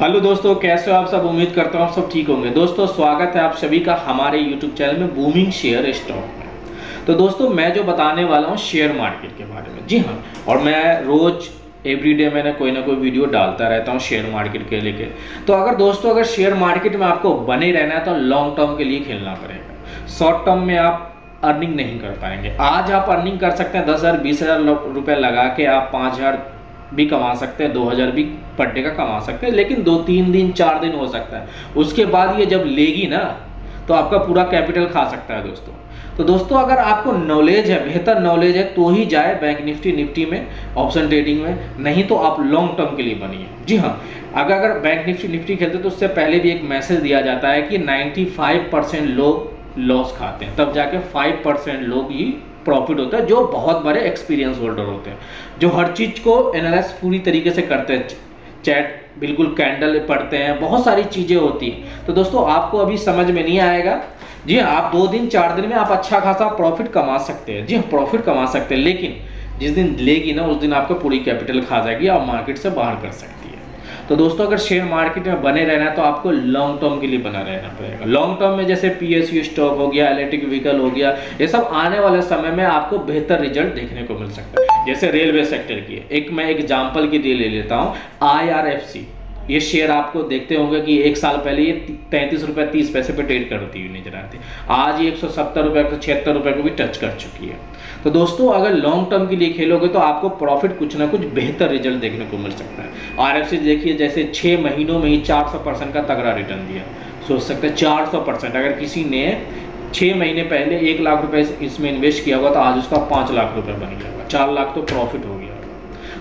Hello दोस्तों, कैसे हो आप सब। उम्मीद करता हूँ आप सब ठीक होंगे। दोस्तों स्वागत है आप सभी का हमारे यूट्यूब चैनल में बूमिंग शेयर स्टॉक में। तो दोस्तों मैं जो बताने वाला हूँ शेयर मार्केट के बारे में, जी हाँ, और मैं रोज़ एवरीडे मैंने कोई ना कोई वीडियो डालता रहता हूँ शेयर मार्केट के लेके। तो अगर दोस्तों अगर शेयर मार्केट में आपको बने रहना है तो लॉन्ग टर्म के लिए खेलना पड़ेगा। शॉर्ट टर्म में आप अर्निंग नहीं कर पाएंगे। आज आप अर्निंग कर सकते हैं 10,000 20,000 रुपये लगा के, आप 5,000 भी कमा सकते हैं, 2,000 भी पर डे का कमा सकते हैं, लेकिन 2-3 दिन 4 दिन हो सकता है। उसके बाद ये जब लेगी ना तो आपका पूरा कैपिटल खा सकता है दोस्तों। तो दोस्तों अगर आपको नॉलेज है, बेहतर नॉलेज है तो ही जाए बैंक निफ्टी निफ्टी में, ऑप्शन ट्रेडिंग में, नहीं तो आप लॉन्ग टर्म के लिए बनिए। जी हाँ, अगर बैंक निफ्टी निफ्टी खेलते तो उससे पहले भी एक मैसेज दिया जाता है कि 95% लोग लॉस खाते हैं, तब जाके 5% लोग ही प्रॉफिट होता है, जो बहुत बड़े एक्सपीरियंस होल्डर होते हैं, जो हर चीज़ को एनालाइज पूरी तरीके से करते हैं, चैट बिल्कुल कैंडल पढ़ते हैं, बहुत सारी चीज़ें होती हैं। तो दोस्तों आपको अभी समझ में नहीं आएगा। जी हाँ, आप 2-4 दिन में आप अच्छा खासा प्रॉफिट कमा सकते हैं। जी हाँ, प्रॉफिट कमा सकते हैं, लेकिन जिस दिन लेगी ना उस दिन आपको पूरी कैपिटल खा जाएगी, आप मार्केट से बाहर कर सकती है। तो दोस्तों अगर शेयर मार्केट में बने रहना है तो आपको लॉन्ग टर्म के लिए बना रहना पड़ेगा। लॉन्ग टर्म में जैसे PSU स्टॉक हो गया, इलेक्ट्रिक व्हीकल हो गया, ये सब आने वाले समय में आपको बेहतर रिजल्ट देखने को मिल सकता है। जैसे रेलवे सेक्टर की एक मैं एग्जाम्पल के लिए ले लेता हूँ, IRFC। ये शेयर आपको देखते होंगे कि एक साल पहले ये 33 रुपये 30 पैसे पर ट्रेड करती हुई नजर आती, आज ये 170 रुपये 176 रुपये को भी टच कर चुकी है। तो दोस्तों अगर लॉन्ग टर्म के लिए खेलोगे तो आपको प्रॉफिट कुछ ना कुछ बेहतर रिजल्ट देखने को मिल सकता है। IRFC देखिए, जैसे 6 महीनों में ही 400% का तगड़ा रिटर्न दिया। सोच सकते हैं 400%, अगर किसी ने 6 महीने पहले 1 लाख रुपये इसमें इन्वेस्ट किया होगा तो आज उसका 5 लाख रुपये बन गया होगा, 4 लाख तो प्रॉफिट हो गया।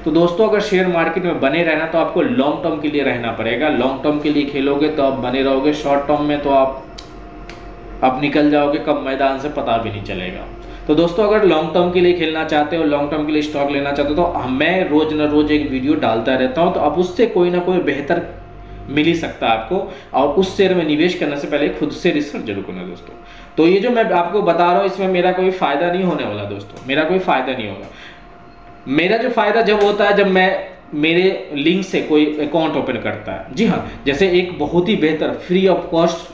तो दोस्तों अगर शेयर मार्केट में बने रहना तो आपको लॉन्ग टर्म के लिए रहना पड़ेगा। लॉन्ग टर्म के लिए खेलोगे तो आप बने रहोगे, शॉर्ट टर्म में तो आप निकल जाओगे, कब मैदान से पता भी नहीं चलेगा। तो दोस्तों अगर लॉन्ग टर्म के लिए खेलना चाहते हो, लॉन्ग टर्म के लिए स्टॉक लेना चाहते हो, तो मैं रोज ना रोज एक वीडियो डालता रहता हूँ, तो आप उससे कोई ना कोई बेहतर मिल ही सकता है आपको। और उस शेयर में निवेश करने से पहले खुद से रिसर्च जरूर करना दोस्तों। तो ये जो मैं आपको बता रहा हूँ इसमें मेरा कोई फायदा नहीं होने वाला दोस्तों, मेरा कोई फायदा नहीं होगा। मेरा जो फायदा जब होता है जब मैं मेरे लिंक से कोई अकाउंट ओपन करता है। जी हाँ, जैसे एक बहुत ही बेहतर फ्री ऑफ कॉस्ट,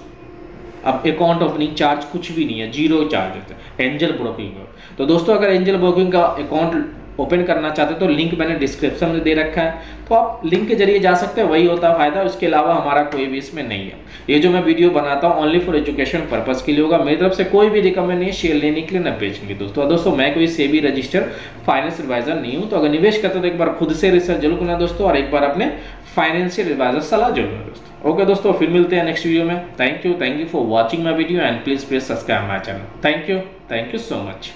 अब अकाउंट ओपनिंग चार्ज कुछ भी नहीं है, 0 चार्ज है, एंजल ब्रोकिंग। तो दोस्तों अगर एंजल ब्रोकिंग का अकाउंट ओपन करना चाहते तो लिंक मैंने डिस्क्रिप्शन में दे रखा है, तो आप लिंक के जरिए जा सकते हैं, वही होता है फायदा। उसके अलावा हमारा कोई भी इसमें नहीं है। ये जो मैं वीडियो बनाता हूँ ओनली फॉर एजुकेशन पर्पज़ के लिए होगा, मेरी तरफ से कोई भी रिकमेंड नहीं, शेयर लेने के लिए न बेचने के। दोस्तों मैं कोई सेबी रजिस्टर्ड फाइनेंस एडवाइजर नहीं हूँ, तो अगर निवेश करते हो तो एक बार खुद से रिसर्च जरूर करना दोस्तों, और एक बार अपने फाइनेंशियल एडवाइजर सलाह जरूर लेना दोस्तों। ओके दोस्तों, फिर मिलते हैं नेक्स्ट वीडियो में। Thank you for watching my video and please subscribe my channel. Thank you so much.